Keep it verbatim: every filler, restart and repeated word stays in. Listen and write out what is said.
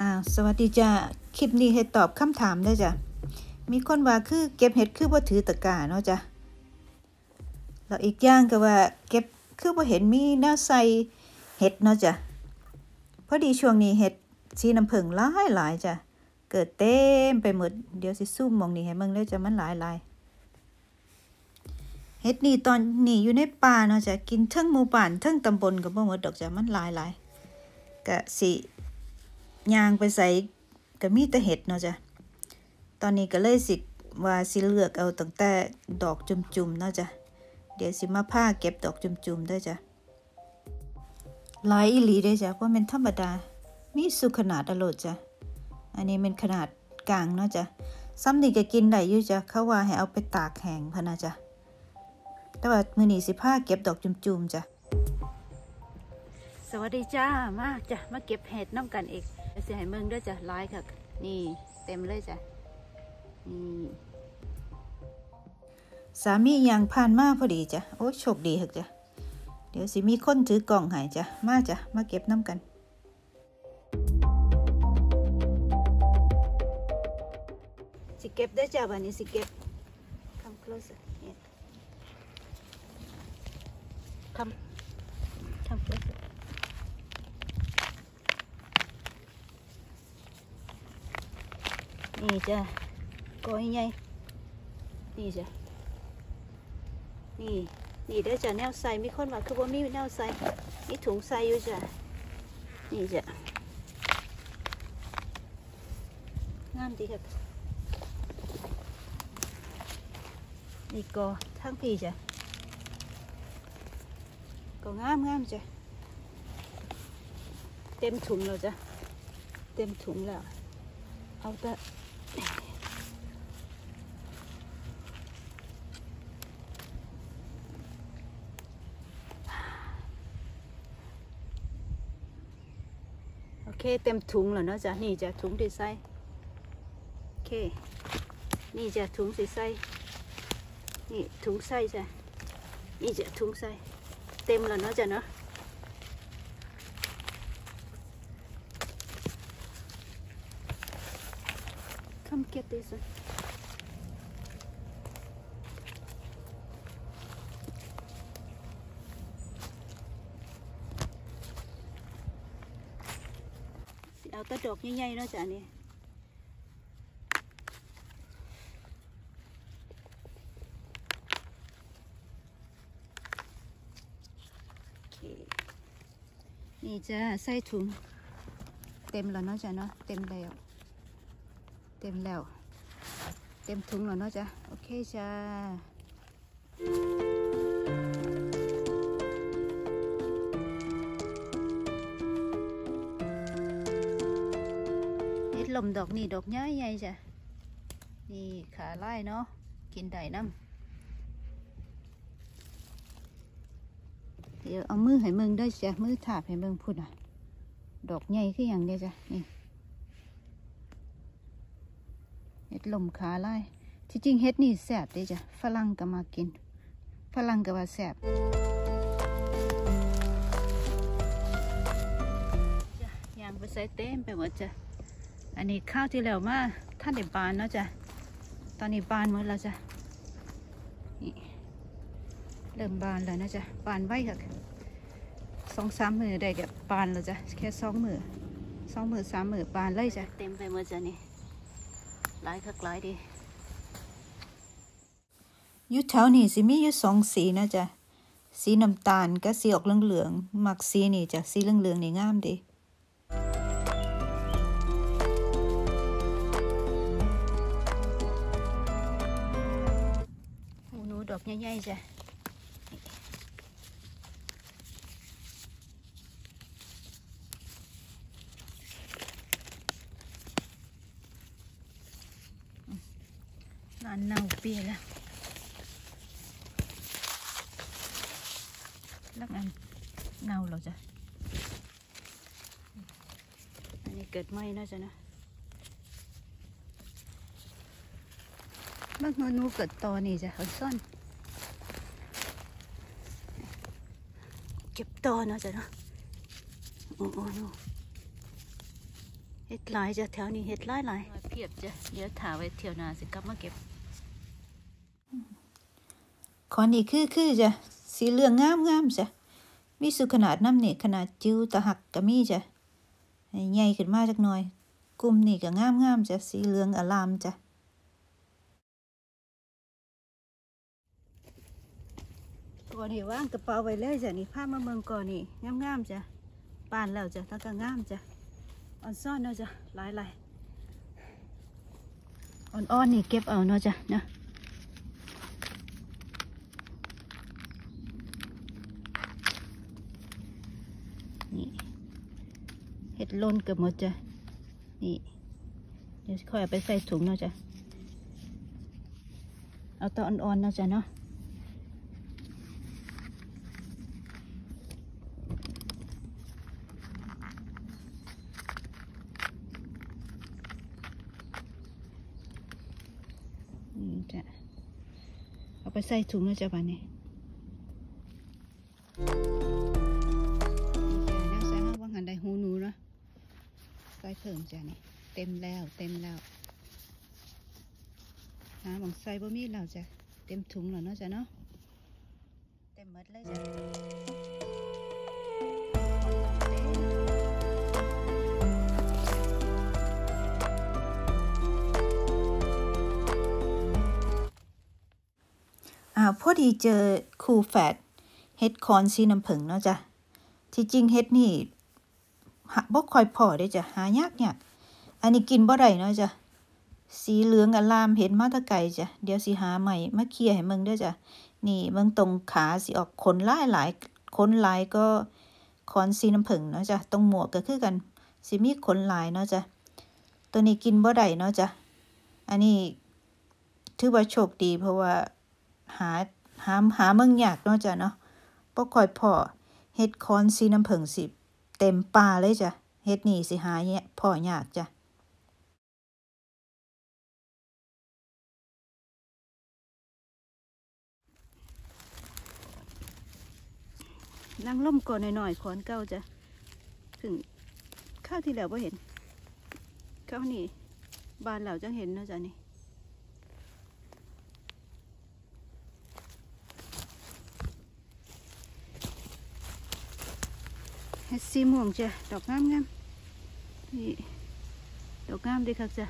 อ้าวสวัสดีจ้าคลิปนี้ให้ตอบคำถามได้จ้ะมีคนว่าคือเก็บเห็ดคือว่าถือตะกร้าเนาะจ้ะแล้วอีกอย่างก็ว่าเก็บคือว่าเห็นมีแนวใส่เห็ดเนาะจ้ะพอดีช่วงนี้เห็ดสีน้ำผึ้งหลายหลายจ้ะเกิดเต็มไปหมดเดี๋ยวสิซุ่มมองนี่ให้เบิ่งเลยจ้ะมันหลายหลายเห็ดนี่ตอนนี้อยู่ในป่าเนาะจ้ะกินทั้งหมู่บ้านทั้งตำบลก็บ่หมดดอกจ้ะมันหลายหลายกะสิยางไปใส่ก็มีแต่เห็ดเนาะจ้ะตอนนี้ก็เลยสิว่าสิเลือกเอาตั้งแต่ดอกจุ่มๆเนาะจ้ะเดี๋ยวสิมาผ้าเก็บดอกจุ่มๆด้วยจ้ะหลายอีหลีด้วยจ้ะเพราะมันธรรมดามีสุขนาดอร่อยจ้ะอันนี้เป็นขนาดกลางเนาะจ้ะซ้ำนี่ก็กินได้อยู่จ้ะเขาว่าให้เอาไปตากแห้งพะนะจ้ะแต่ว่ามื้อนี้สิผ้าเก็บดอกจุ่มๆจ้ะสวัสดีจ้ามาจ้ะมาเก็บเห็ดน้ำกันอีกเสียให้เมืองด้วยจ้ะหลายค่ะนี่เต็มเลยจ้ะนี่สามียางผ่านมาพอดีจ้ะโอ้โชคดีค่ะจ้ะเดี๋ยวสิมีคนถือกล่องให้จ้ะมาจ้ะมาเก็บน้ำกันสิเก็บได้จ้ะวันนี้สิเก็บ come closer yeah. come come closerนี่จ้ะก้อยใหญ่นี่จ้ะนี่นี่เด้อจ้ะแนวใส่มีคนว่าคือว่ามีแนวใส่มีถุงใส่อยู่จ้ะนี่จ้ะงามดีครับนี่ก็ทั้งพี่จ้ะก็งามงามจ้ะเต็มถุงแล้วจ้ะเต็มถุงแล้วเอาแต่โอเคเต็มถุงแล้วเนาะจ้ะนี่จ้ะถุงสีใสโอเคนี่จ้ะถุงสีใสนี่ถุงใสจ้ะนี่จ้ะถุงใสเต็มแล้วเนาะจ้ะเนาะเก็บดิสิเอาแต่ดอกใหญ่ๆเนาะจ้ะนี่นี่จ้ะใส่ถุงเต็มแล้วเนาะจ้ะเนาะเต็มแล้วเต็มแล้วเต็มถุงแล้วเนาะจ้ะโอเคจ้าเห็ดลมดอกนี่ดอกใหญ่ใหญ่จ้ะนี่ขาไล่เนาะกินได้น้ำเดี๋ยวเอามือให้มึงได้จ้ะมือถาบให้มึงพูดอ่ะดอกใหญ่คืออย่างเดียวจ้ะนี่ลมขาไล่ที่จริงเฮ็ดนี่แสบเลยจ้ะฝรั่งก็มากินฝรั่งก็ว่าแสบจ้ะยางไปใส่เต็มไปหมดจ้ะอันนี้ข้าวที่แล้วมาท่านเด็บบานเนาะจ้ะตอนนี้บานหมดแล้วจ้ะนี่เริ่มบานแล้วนะจ้ะบานไว้ค่ะสองสามมือได้กับบานแล้วจ้ะแค่สองมือสองมือสามมือบานเลยจ้ะเต็มไปหมดจ้ะนี่หลายคักหลายดีอยู่แถวนี่สิมีอยู่สองสีนะจ๊ะสีน้ำตาลก็สีออกเหลืองๆมักสีนี่จ้ะสีเหลืองๆนี่งามดีหูหนูดอกใหญ่ๆจ้ะอันเน่าเปียแล้วแล้วอันเน่าเราจะอันนี้เกิดไหมนะจ๊ะนะบางคนนูเกิดตอนี่จ้ะเขาซ่อนเก็บตอนะจ๊ะนะโอ้โหนู เห็ดลายจะแถวนี้เห็ดลายลายเพียบจะเดี๋ยวถ่ายไว้เที่ยวนาสิกลับมาเก็บขอนี่คือคือจะสีเหลืองงามงามจ้ะมีสุขนาดน้ำนี่ขนาดจิ้วตะหักกะมีจ้ะใหญ่ขึ้นมาจักหน่อยกลุ่มนี่ก็งามงามจ้ะสีเหลืองอลามจ้ะก่อนนี่ว่างกระเป๋าไว้เลยจ้ะนี่ผ้ามาเมืองก่อนนี่งามงามจ้ะปานแล้วจ้ะทั้งก็งามจ้ะอ่อนซ่อนเนาะจ้ะหลายหลายอ่อนๆนี่เก็บเอาเนาะจ้ะเนาะนี่เห็ดล้นเกือบหมดจ้ะนี่เดี๋ยวค่อยเอาไปใส่ถุงเนาะจ้ะเอาตอนอ่อนๆเนาะจ้ะเนาะนี่จ้ะเอาไปใส่ถุงเนาะจ้ะบ้านนี้เพิ่มจ้ะนี่เต็มแล้วเต็มแล้วหาบังไซบ่มีแล้วจ้ะเต็มถุงแล้วเนาะจ้ะเนาะเต็มหมดเลยจ้ะอ่าพอดีเจอคูแฝดเฮ็ดคอนสีน้ำผึ้งเนาะจ้ะที่จริงเฮ็ดนี่บ่ค่อยพอได้จ้ะหายากเนี่ยอันนี้กินบ่ได้เนาะจ้ะสีเหลืองอลามเห็นมาตะไก่จ้ะเดี๋ยวสิหาใหม่มาเคลียร์ให้มึงด้วยจ้ะนี่มึงตรงขาสิออกขนลายหลายขนลายก็ขอนสีน้ำผึ้งเนาะจ้ะตรงหมวกก็คือกันสิมีขนลายเนาะจ้ะตัวนี้กินบ่ได้เนาะจ้ะอันนี้ถือว่าโชคดีเพราะว่าหาหาหามึงยากเนาะจ้ะเนาะบ่ค่อยพอเฮ็ดขอนสีน้ำผึ้งสิเต็มป่าเลยจ้ะเฮ็ดนี่สิหาเนี่ยพ่อยากจ้ะนั่งล่มก่อนหน่อยๆขอนเก่าจ้ะถึงข้าวที่แล้วบ่เห็นข้าวนี่บ้านเราจังเห็นเนาะจ้ะนี่เฮ็ดสีม่วงจ้ะดอกงามงามนี่ดอกงามดีครับจ้ะ